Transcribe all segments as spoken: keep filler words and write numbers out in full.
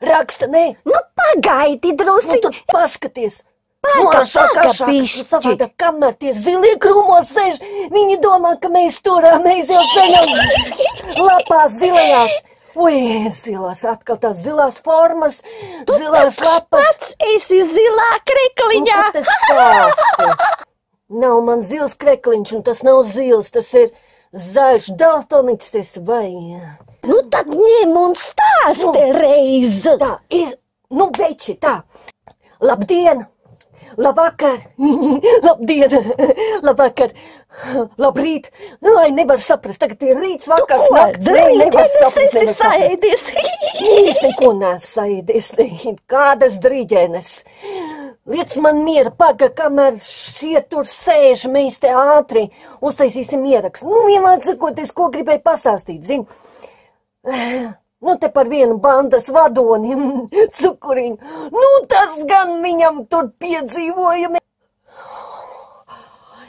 Raksta, nē. Nu, pagaidi, drusi. Nu, tu paskaties. Pēka, pēka pišķi. Savāda, kamēr tie zilie krūmos sēž, viņi domā, ka mēs turām, mēs jau senam lapās zilajās. Ui, zilās, atkal tās zilās formas, tu zilās lapas. Tu pats esi zilā krekliņā. Nu, tas stāsti. Nav man zils krekliņš, un tas nav zils, tas ir zaļš daltoniks, es vai... Nu, tad ņem un stāsti reiz. Tā, ir, nu, veči, tā. Labdien, labvakar, labdien, labvakar, labrīt. Lai nevar saprast, tagad ir rīts, vakars, nakts, nevar saprast. Tu ko, drīģenes esi saēdies? Es neko neesmu saēdies, kādas drīģenes. Liec man miera, paga, kamēr šie tur sēž, mēs te ātri uztaisīsim ierakstu. Nu, vienmēr sakoties, ko gribēju pastāstīt, zini. Nu, te par vienu bandas vadoni, Cukuriņu. Nu, tas gan viņam tur piedzīvojami.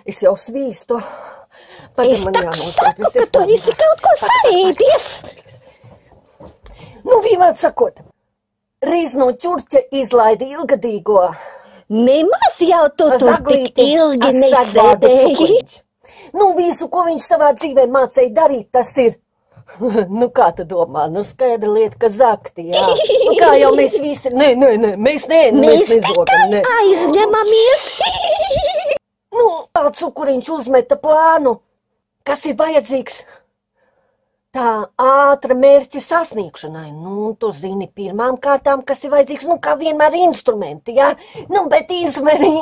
Es jau svīstu. Es tak saku, ka tu esi kaut ko saēdies. Nu, vienmēr sakot, reiz no ķurķa izlaidi ilgadīgo. Nemaz jau tu tur tik ilgi nesēdēji. Nu, visu, ko viņš savā dzīvē mācēja darīt, tas ir Nu, kā tu domā? Nu, skaidra lieta, ka zakti, jā. Nu, kā jau mēs visi... Nē, nē, nē, mēs nē, mēs nezokam, nē. Mēs tikai aizņemamies. Nu, tā Cukuriņš uzmeta plānu, kas ir vajadzīgs tā ātra mērķa sasniegšanai. Nu, tu zini pirmām kārtām, kas ir vajadzīgs, nu, kā vienmēr instrumenti, jā. Nu, bet izmērī...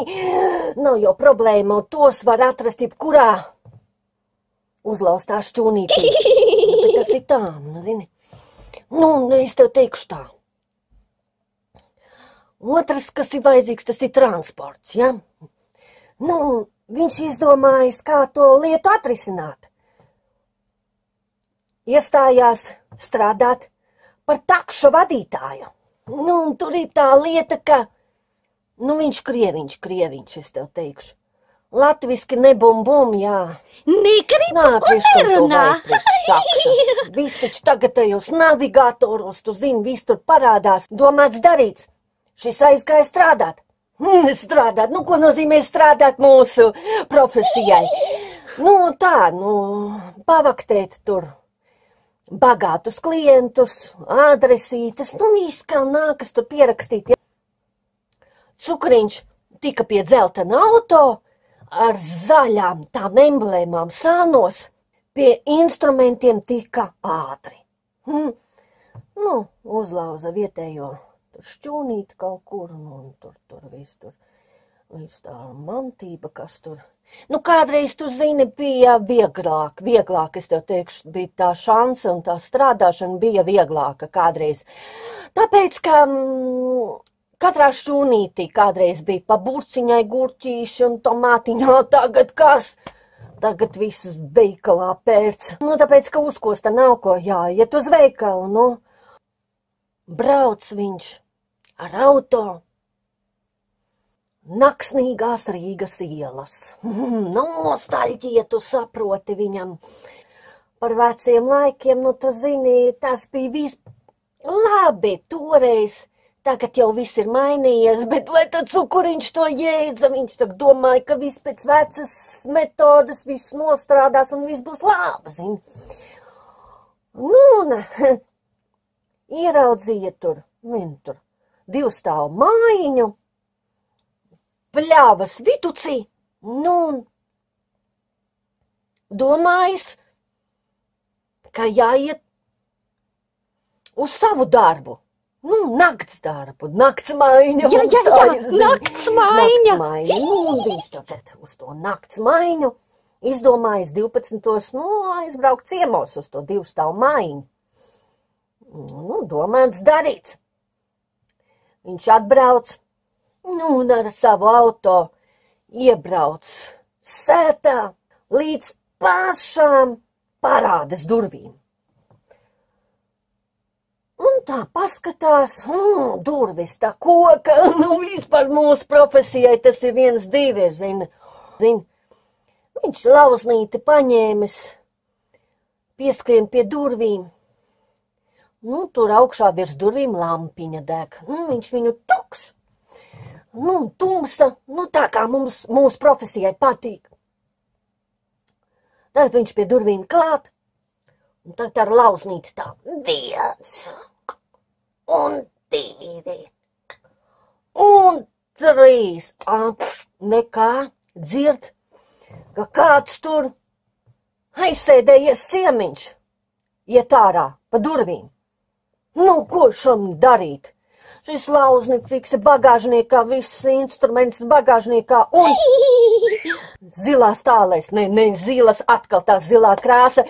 Nu, jo problēma, tos var atrast jebkurā uzlaustā šķūnītī. Tas ir tā, nu, zini. Nu, es tev teikšu tā. Otrs, kas ir vajadzīgs, tas ir transports, ja? Nu, viņš izdomājas, kā to lietu atrisināt. Iestājās strādāt par takša vadītāju. Nu, tur ir tā lieta, ka, nu, viņš krieviņš, krieviņš, es tev teikšu. Latviski ne bum bum, jā. Nekribu un nerunā. Vissiči tagad tajos navigātoros, tu zini, viss tur parādās. Domāts darīts. Šis aizgāja strādāt. Strādāt. Nu, ko nozīmē strādāt mūsu profesijai? Nu, tā, nu, pavaktēt tur bagātus klientus, adresītes. Nu, viss kā nākas tur pierakstīt. Cukuriņš tika pie dzeltena auto ar zaļām tām emblēmām sānos. Pie instrumentiem tika ātri. Hm. Nu, uzlauza vietējo šķūnīt kaut kur, nu, un tur, tur, viss tur, viss tā mantība, kas tur. Nu, kādreiz, tu zini, bija vieglāk, vieglāk, es tev teikšu, bija tā šansa un tā strādāšana bija vieglāka kādreiz. Tāpēc, ka mm, katrā šķūnītī kādreiz bija pa burciņai gurķīši un tomātiņā, tagad kas? Tagad visus veikalā pērts. Nu, tāpēc, ka uzkosta nav ko jāiet uz veikalu, nu. Brauc viņš ar auto naksnīgās Rīgas ielas. Nostalģija, tu saproti viņam par veciem laikiem, nu, tu zini, tas bija viss labi toreiz. Tagad jau viss ir mainījies, bet vai tad Cukuriņš to jēdza? Viņš tak domāja, ka viss pēc vecas metodas viss nostrādās un viss būs labi, zini. Nu, ne. Ieraudzīja tur, vien tur, divstāvu mājiņu, pļāvas vitucī, nu, domājis, ka jāiet uz savu darbu. Nu, nakts darbu, nakts mājiņa. Jā, jā, jā, nakts mājiņa. Nakts mājiņa. Nu, viņš tagad uz to nakts mājiņu izdomājas divpadsmitos, nu, aizbraukt ciemos uz to divstāvu mājiņu. Nu, domāts darīts. Viņš atbrauc, nu, un ar savu auto iebrauc sētā līdz pašām parādes durvīm. Un tā paskatās, mm, durvis, tā koka, nu, vispār mūsu profesijai tas ir viens divi, zini. Zin. Viņš lauznīti paņēmis, pieskrien pie durvīm. Nu, tur augšā virs durvīm lampiņa deg. Nu, viņš viņu tukš, nu, tumsa, nu, tā kā mums, mūsu profesijai patīk. Tagad viņš pie durvīm klāt, un tagad ar lauznīti tā, viens. Un divi, un trīs, ap, nekā dzird, ka kāds tur aizsēdējies ciemiņš, iet ārā pa durvīm. Nu, ko šam darīt? Šis lauzni fikse bagāžniekā, viss instruments bagāžniekā un zilās tālēs, ne, ne zilas, atkal tā zilā krāsa.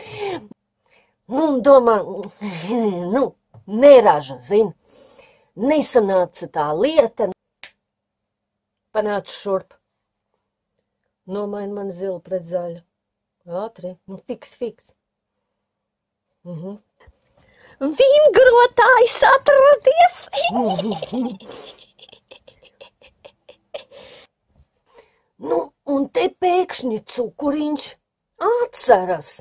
Nu, domā, nu. Neraža, zini, nesanāca tā lieta. Panāca šurp. Nomaina man zilu pret zaļu. Ātri, nu, fiks, fiks. Mhm. Vingrotājs atradies! Nu, un te pēkšņi Cukuriņš atceras,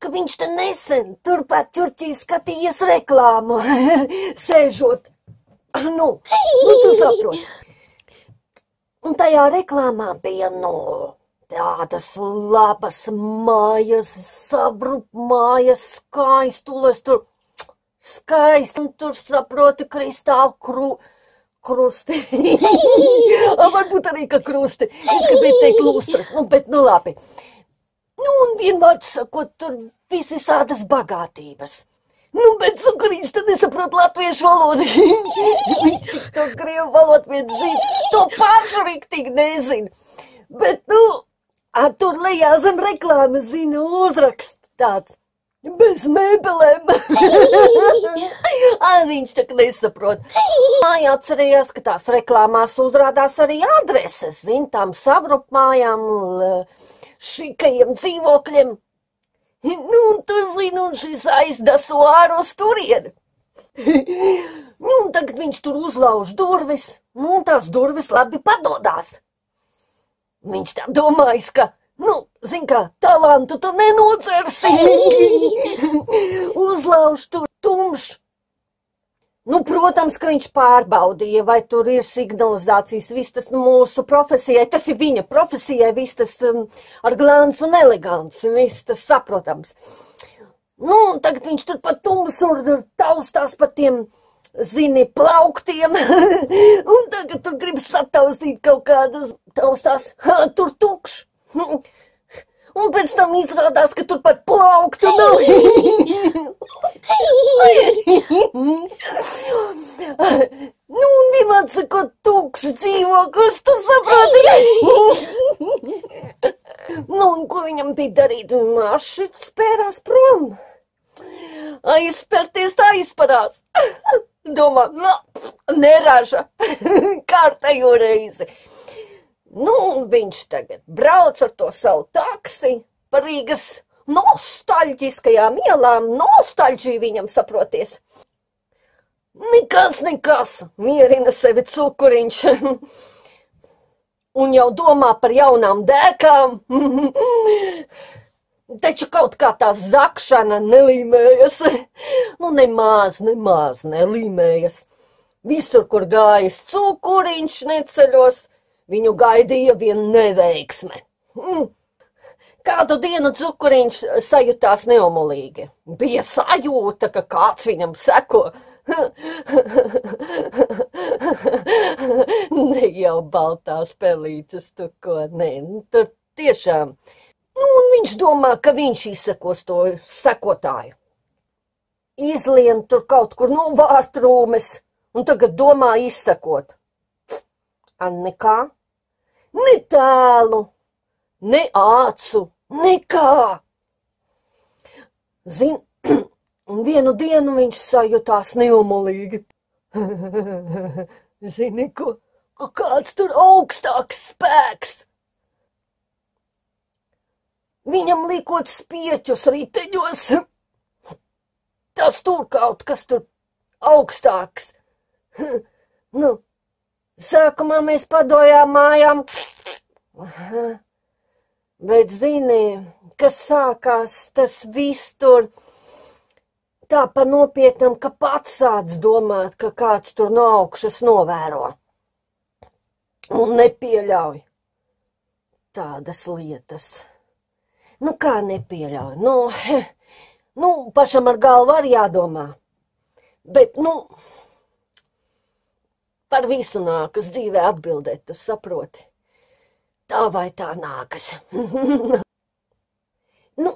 ka viņš te nesen turpat ķurķī skatījies reklāmu, sēžot. Nu, nu, tu saproti. Un tajā reklāmā bija, nu, Tādas labas mājas, sabrup mājas, skaistules tur, skaisti, un tur saproti kristāli kru, krusti, varbūt arī, ka krusti, es gribēju teikt lustras, nu, bet nu labi. Nu, un vienmēr sakot, tur visi sādas bagātības. Nu, bet Cukuriņš tad nesaprot latviešu valodu. Viņš to krievu valodu vien zina, to pašu riktīgi nezina. Bet, nu, A, tur lejā zem reklāmas zina uzrakst tāds, bez mēbelēm. A, viņš tak nesaprot. Māja atcerējās, ka tās reklāmās uzrādās arī adreses, zin, tām savrupmājām, šikajiem dzīvokļiem. Nu, tu zini, un šis aizdaso āros turieni. Nu, un tagad viņš tur uzlauž durvis, un tās durvis labi padodās. Viņš tā domājis, ka, nu, zin kā, talantu tu nenodzersi. Uzlauž tur tumšs. Nu, protams, ka viņš pārbaudīja, vai tur ir signalizācijas, viss tas mūsu profesijai, tas ir viņa profesijai, viss tas um, ar glāns un elegants, viss tas saprotams. Nu, tagad viņš tur pa tumsu un taustās pa tiem, zini, plauktiem, un tagad tur grib sataustīt kaut kādus, taustās, ha, tur tukšs, un pēc tam izrādās, ka tur pat plauktu nav. Nu, un vienmēr sakot, tukšs dzīvoklis, tu saproti? Nu, un ko viņam bija darīt? Maši spērās prom. Aizspērties tā izparās. Domā, nu, neraža, kārtējo reizi. Nu, un viņš tagad brauc ar to savu taksi par Rīgas nostalģiskajām ielām, nostalģiju viņam saproties. Nekas, nekas, mierina sevi Cukuriņš. Un jau domā par jaunām dēkām. Taču kaut kā tā zakšana nelīmējas, nu nemaz, nemaz nelīmējas. Visur, kur gājas Cukuriņš neceļos, viņu gaidīja vien neveiksme. Kādu dienu Cukuriņš sajūtās neomolīgi. Bija sajūta, ka kāds viņam seko. Ne jau baltās pelītes tu ko, ne, tur tiešām. Nu, un viņš domā, ka viņš izsekos to sekotāju. Izlien tur kaut kur no vārtrūmes, un tagad domā izsekot. An nekā, ne tēlu, ne acu, nekā. Zin, un vienu dienu viņš sajūtās neumolīgi. Zini, ko, ko kāds tur augstāks spēks. Viņam liekot spieķus riteņos, tas tur kaut kas tur augstāks. Nu, sākumā mēs padojām mājām, bet zini, kas sākās tas viss tur tā pa nopietnam, ka pats sāc domāt, ka kāds tur no augšas novēro un nepieļauj tādas lietas. Nu, kā nepieļauj? Nu, nu, pašam ar galvu arī jādomā. Bet, nu, par visu nākas dzīvē atbildēt, tu saproti. Tā vai tā nākas. Nu,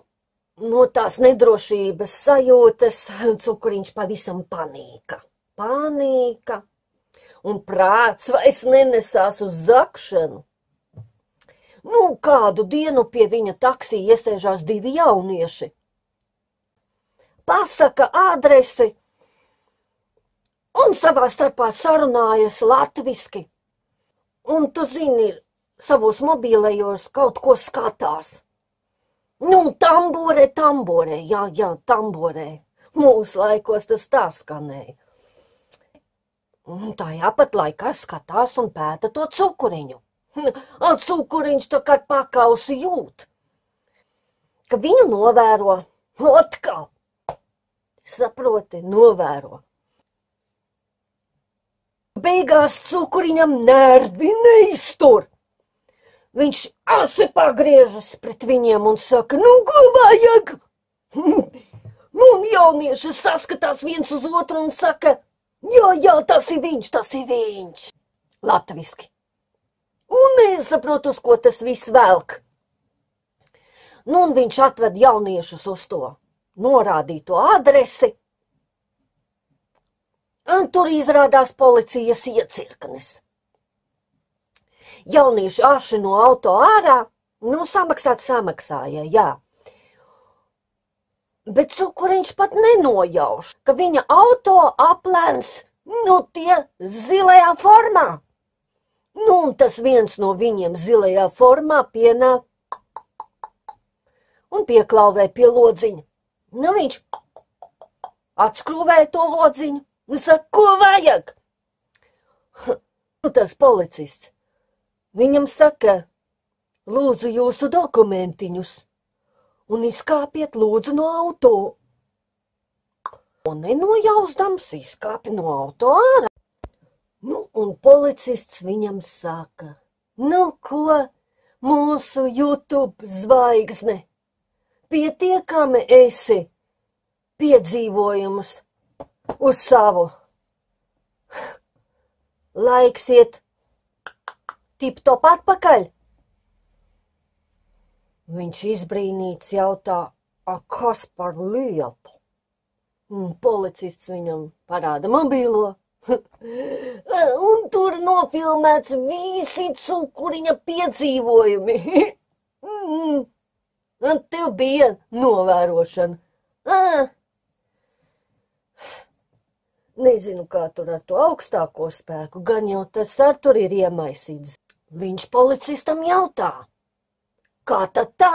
no tās nedrošības sajūtas Cukuriņš pavisam panika. Panika. Un prāts vairs nenesās uz zakšanu. Nu, kādu dienu pie viņa taksī iesēžās divi jaunieši. Pasaka adresi un savā starpā sarunājas latviski. Un tu zini, savos mobilējos kaut ko skatās. Nu, tamborē, tamborē, jā, jā, tamborē. Mūsu laikos tas tā skanēja. Un tā jāpat laikā skatās un pēta to Cukuriņu. Un Cukuriņš tā kā pakausi jūt, ka viņu novēro, atkal, saproti, novēro. Beigās Cukuriņam nervi neiztur. Viņš asi pagriežas pret viņiem un saka, nu, ko vajag? Nu, un jaunieši saskatās viens uz otru un saka, jā, jā, tas ir viņš, tas ir viņš. Latviski. Un nesaprot, uz ko tas viss velk. Nu, un viņš atved jauniešus uz to norādīto adresi. Un tur izrādās policijas iecirknis. Jaunieši aši no auto ārā, nu, samaksāt samaksāja, jā. Bet Cukuriņš pat nenojauš, ka viņa auto aplēns, nu, tie zilajā formā. Nu, un tas viens no viņiem zilajā formā pienāk un pieklauvē pie lodziņa. Nu, viņš atskrūvē to lodziņu un saka, ko vajag? Nu, tas policists viņam saka, lūdzu jūsu dokumentiņus un izkāpiet lūdzu no auto. Un nenojausdams izkāpi no auto ārā. Nu, un policists viņam saka, nu, ko mūsu YouTube zvaigzne? Pietiekami esi piedzīvojumus uz savu. Laiks iet tip-top atpakaļ. Viņš izbrīnīts jautā, a kas par lietu? Un policists viņam parāda mobilo. Un tur nofilmēts visi Cukuriņa piedzīvojumi. Mm. Un tev bija novērošana. À. Nezinu, kā tur ar to augstāko spēku, gan jau tas ar tur ir iemaisīts. Viņš policistam jautā, kā tad tā?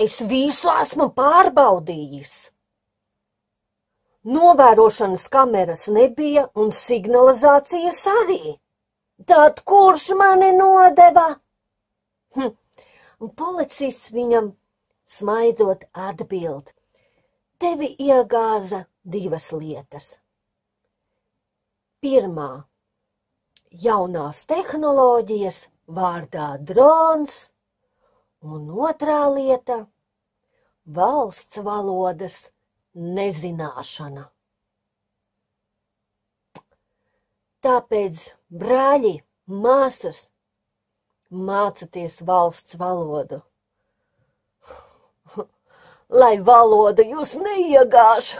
Es visu esmu pārbaudījis. Novērošanas kameras nebija un signalizācijas arī. Tad kurš mani nodeva? Hm. Un policists viņam smaidot atbild. Tevi iegāza divas lietas. Pirmā, jaunās tehnoloģijas vārdā drons, un otrā lieta, valsts valodas nezināšana. Tāpēc, brāļi, māsas, mācieties valsts valodu, lai valoda jūs neiegāž.